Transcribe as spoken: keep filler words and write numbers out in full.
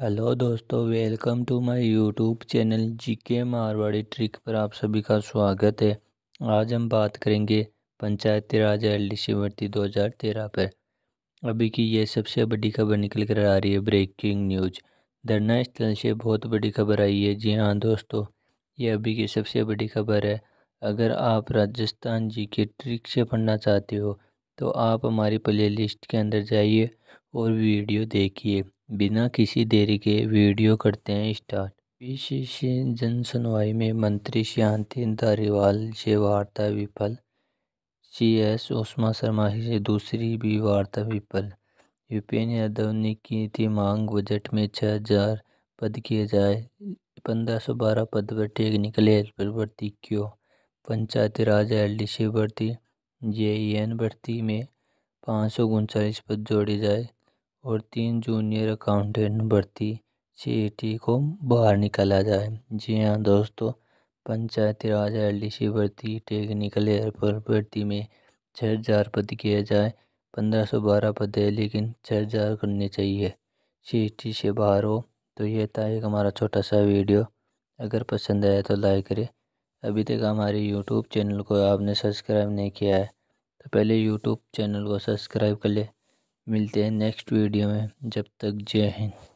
Hello दोस्तों, welcome to my YouTube channel GK Marwari trick पर आप सभी का स्वागत है। आज हम बात करेंगे पंचायती राज एलडीसी भर्ती दो हज़ार तेरह पर अभी की ये सबसे बड़ी खबर निकल कर आ रही है। ब्रेकिंग न्यूज, धरना स्थल से बहुत बड़ी खबर आई है। जी हाँ दोस्तों, ये अभी की सबसे बड़ी खबर है। अगर आप राजस्थान जीके ट्रिक से पढ़ना चाहते हो तो आप हमारी प्ले लिस्ट के अंदर जाइए और वीडियो देखिए। बिना किसी देरी के वीडियो करते हैं स्टार्ट। विशेष जन सुनवाई में मंत्री शांति धारीवाल से वार्ता विफल, सीएस उसमा शर्मा से दूसरी भी वार्ता विफल। यूपीएन यादव ने की थी मांग बजट में छः हजार पद किए जाए, पंद्रह सौ बारह पद पर ठीक निकले हेल्पर भर्ती क्यों। पंचायती राज एलडीसी भर्ती जेईएन भर्ती में पाँच सौ उनचालीस पद जोड़े जाए और तीन जूनियर अकाउंटेंट भर्ती सीईटी को बाहर निकाला जाए। जी हाँ दोस्तों, पंचायती राज एलडीसी भर्ती टेक्निकल हेल्पर भर्ती में छः हज़ार पद किया जाए, पंद्रह सौ बारह पद है लेकिन छः हज़ार करने चाहिए। सीईटी से बाहर हो तो ये था एक हमारा छोटा सा वीडियो। अगर पसंद आया तो लाइक करें। अभी तक हमारे यूट्यूब चैनल को आपने सब्सक्राइब नहीं किया है तो पहले यूट्यूब चैनल को सब्सक्राइब कर ले। मिलते हैं नेक्स्ट वीडियो में, जब तक जय हिंद।